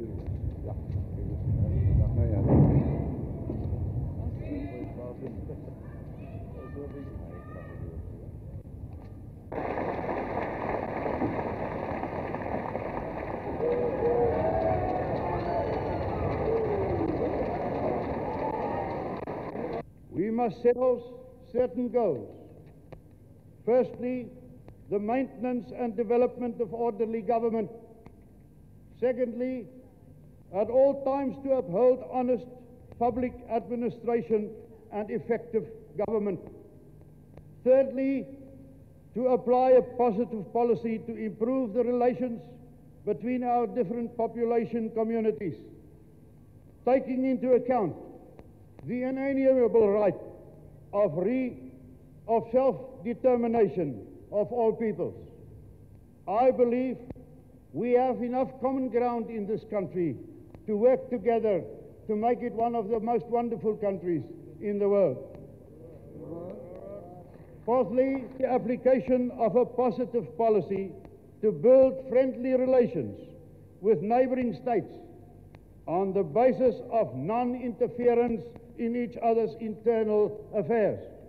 Ja, nou ja. We must set certain goals. Firstly, the maintenance and development of orderly government. Secondly, at all times to uphold honest public administration and effective government. Thirdly, to apply a positive policy to improve the relations between our different population communities, taking into account the inalienable right of self-determination of all peoples. I believe we have enough common ground in this country to work together to make it one of the most wonderful countries in the world. Fourthly, the application of a positive policy to build friendly relations with neighboring states on the basis of non-interference in each other's internal affairs.